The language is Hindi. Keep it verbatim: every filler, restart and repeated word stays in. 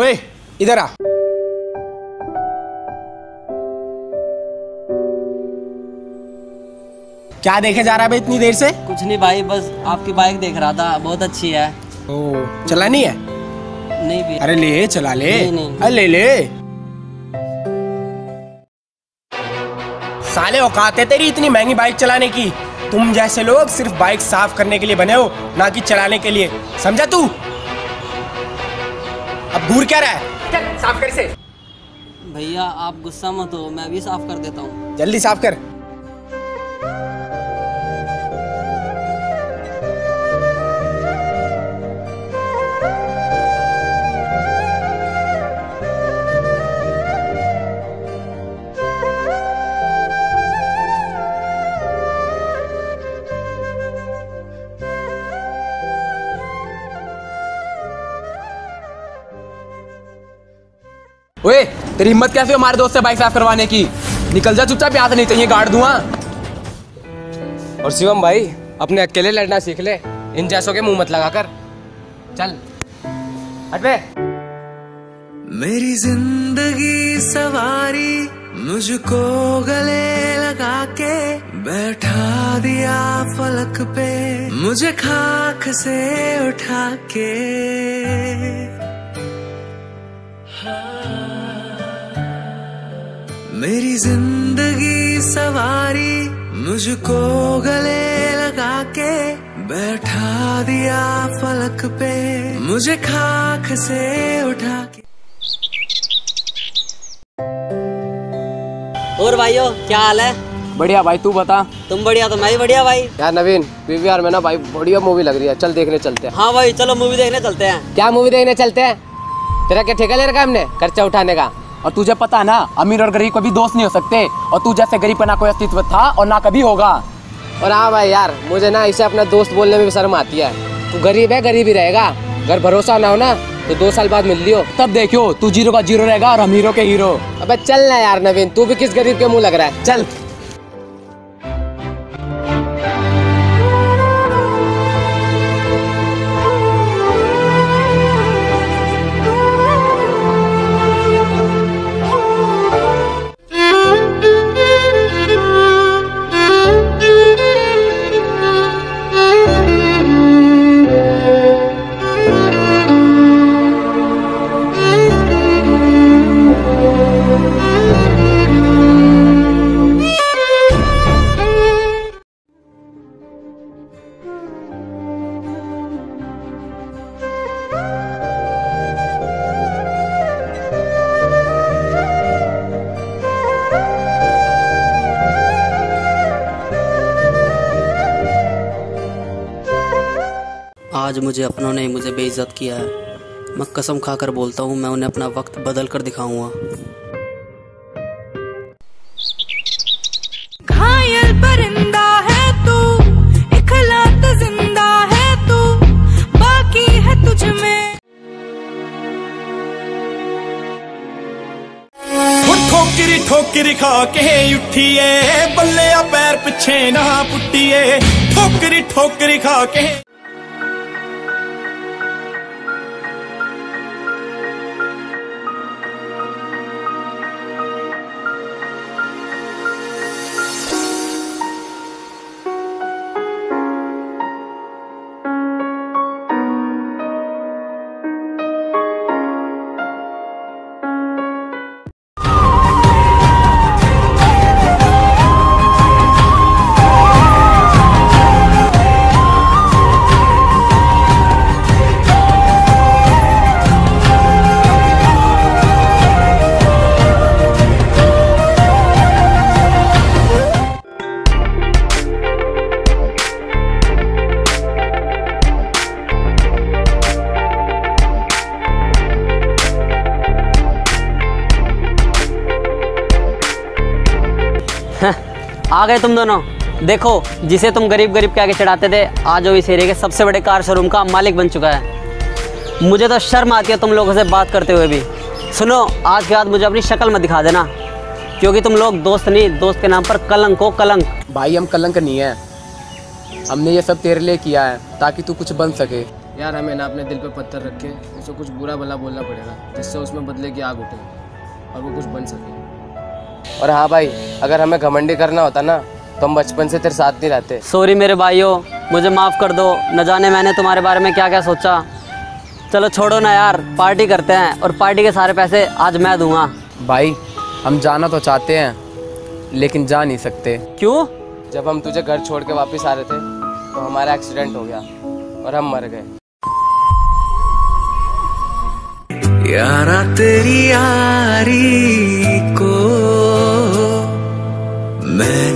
ओए इधर आ। क्या देखे जा रहा है भाई इतनी देर से? कुछ नहीं भाई, बस आपकी बाइक देख रहा था, बहुत अच्छी है। ओ चलानी है? नहीं भाई। अरे ले चला ले। नहीं, नहीं। अरे ले ले। साले औकात है तेरी इतनी महंगी बाइक चलाने की। तुम जैसे लोग सिर्फ बाइक साफ करने के लिए बने हो, ना कि चलाने के लिए, समझा तू? अब घूर क्या रहा है? चल साफ कर इसे। भैया आप गुस्सा मत हो, मैं भी साफ कर देता हूँ। जल्दी साफ कर। ओए तेरी हिम्मत कैसे हमारे दोस्त से बाइक साफ करवाने की? निकल जा चुपचाप, यहाँ से नहीं चाहिए गाड़ दूंगा। और शिवम भाई अपने अकेले लड़ना सीख ले, इन जैसों के मुंह मत लगा कर। चल हट बे। मेरी जिंदगी सवारी मुझको गले लगा के बैठा दिया फलक पे, मुझे खाक से उठा के। मेरी जिंदगी सवारी मुझको गले लगा के बैठा दिया फलक पे, मुझे खाक से उठा के। और भाइयों क्या हाल है? बढ़िया भाई, तू बता। तुम बढ़िया तो मैं भी बढ़िया भाई। यार नवीन, पीवीआर में ना भाई बढ़िया मूवी लग रही है, चल देखने चलते हैं। हाँ भाई चलो मूवी देखने चलते हैं। क्या मूवी देखने चलते हैं? तेरा क्या ठेका ले रखा है हमने खर्चा उठाने का? और तुझे पता ना अमीर और गरीब कभी दोस्त नहीं हो सकते, और तू जैसे गरीब पर ना कोई अस्तित्व था और ना कभी होगा। और हाँ भाई यार, मुझे ना इसे अपना दोस्त बोलने में भी शर्म आती है। तू गरीब है, गरीब ही रहेगा। अगर भरोसा ना हो ना तो दो साल बाद मिल लियो, तब देखियो तू जीरो का जीरो रहेगा और हम हीरो के हीरो। अबे चल ना यार नवीन, तू भी किस गरीब के मुँह लग रहा है, चल। आज मुझे अपनों ने मुझे बेइज्जत किया है, मैं कसम खाकर बोलता हूँ मैं उन्हें अपना वक्त बदल कर दिखाऊंगा। घायल परिंदा है तू, इखलात जिंदा है तू, बाकी है तुझ में। ठोकरी ठोकरी खा के उठिए, बल्ले पैर पिछे ना पुटिए। ठोकरी ठोकरी खा के आ गए तुम दोनों। देखो जिसे तुम गरीब गरीब के आगे चढ़ाते थे, आज वो इस एरिया के सबसे बड़े कार शोरूम का मालिक बन चुका है। मुझे तो शर्म आती है तुम लोगों से बात करते हुए भी। सुनो, आज के बाद मुझे अपनी शक्ल मत दिखा देना, क्योंकि तुम लोग दोस्त नहीं, दोस्त के नाम पर कलंक हो कलंक। भाई हम कलंक नहीं है, हमने ये सब तेरे लिए किया है ताकि तू कुछ बन सके। यार हमें ना अपने दिल पे पत्थर रख के उसे कुछ बुरा भला बोलना पड़ेगा जिससे उसमें बदले की आग उठे और वो कुछ बन सके। और हाँ भाई, अगर हमें घमंडी करना होता ना तो हम बचपन से तेरे साथ नहीं रहते। सॉरी मेरे भाइयों, मुझे माफ़ कर दो, न जाने मैंने तुम्हारे बारे में क्या क्या सोचा। चलो छोड़ो ना यार, पार्टी करते हैं और पार्टी के सारे पैसे आज मैं दूंगा। भाई हम जाना तो चाहते हैं लेकिन जा नहीं सकते। क्यों? जब हम तुझे घर छोड़ के वापस आ रहे थे तो हमारा एक्सीडेंट हो गया और हम मर गए। यारा तेरी यारी को मैं